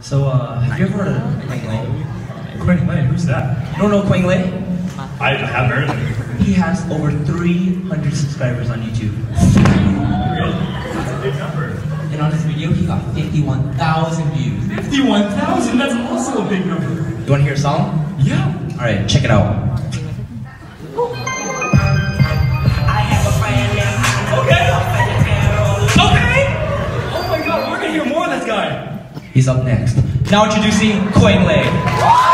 So, have you ever heard of Quang Le? Quang Le, who's that? You don't know Quang Le? I haven't heard of him. He has over 300 subscribers on YouTube. Really? That's a big number. And on his video, he got 51,000 views. 51,000? That's also a big number. You want to hear a song? Yeah. All right, check it out. He's up next. Now introducing Quang Le.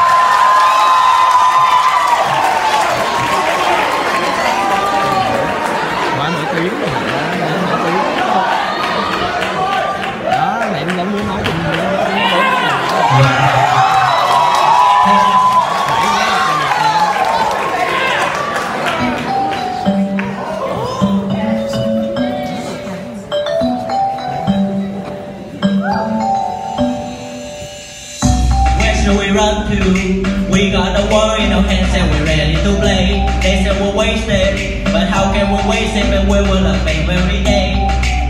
We got the world in our hands and we're ready to play. They said we'll waste it, but how can we waste it when we will not make every day?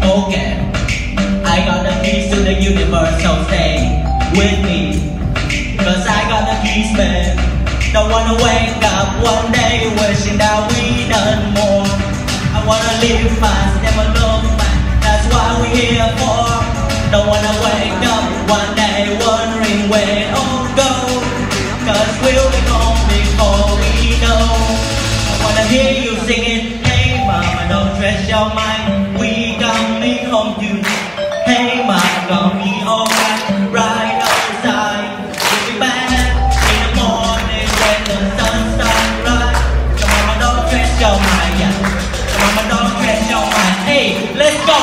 Okay, I got the keys to the universe, so stay with me, cause I got the keys, man. Don't wanna wake up one day wishing that we done more. I wanna live fast, never look back, that's what we're here for. Don't wanna wake up one day wondering where it all goes, cause we'll be gone before we know. I wanna hear you singing, hey mama, don't stress your mind, we gon' be home tonight. Hey mama, gon' be alright, right outside. We'll be back in the morning when the sun starts rise. So mama, don't stress your mind, yeah. So mama, don't stress your mind. Hey, let's go!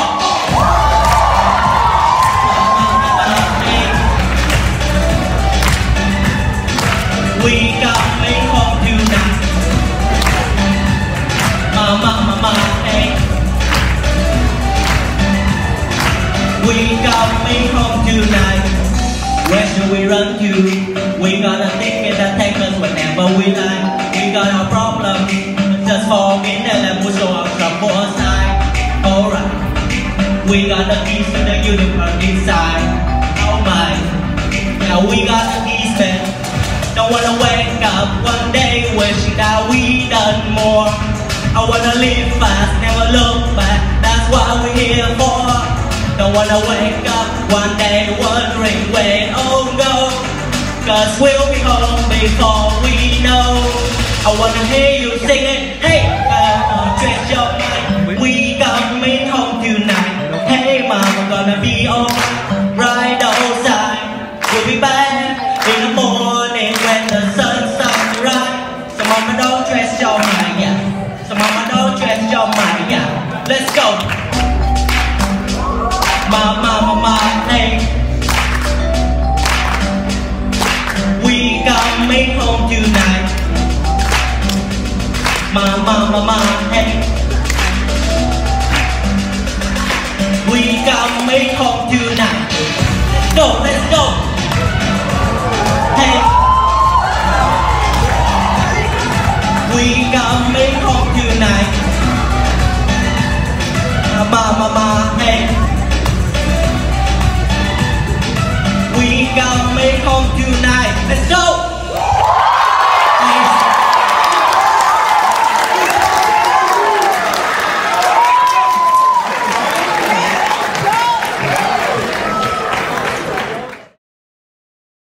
We got me home tonight. Mama, mama, hey. We got me home tonight. Where should we run to? We got a ticket that takes us whenever we like. We got our problem, just for a minute and we'll show our trouble aside. Alright, we got the keys to the universe inside. Oh my, yeah, we got the keys, man. Don't wanna wake up one day wishing that we done more. I wanna live fast, never look back, that's what we're here for. Don't wanna wake up one day wondering where it all goes, cause we'll be home before we know. I wanna hear you singing, hey, don't stress your mind, we coming home tonight. Hey mama, gonna be alright, right outside. We'll be back in the morning when the sun starts to rise. So mama, don't stress your mind, yeah. So mama, don't stress your mind, yeah. Let's go. Mama, mama, mama, hey. We got me home tonight. Mama, mama, mama, hey. We got me home tonight.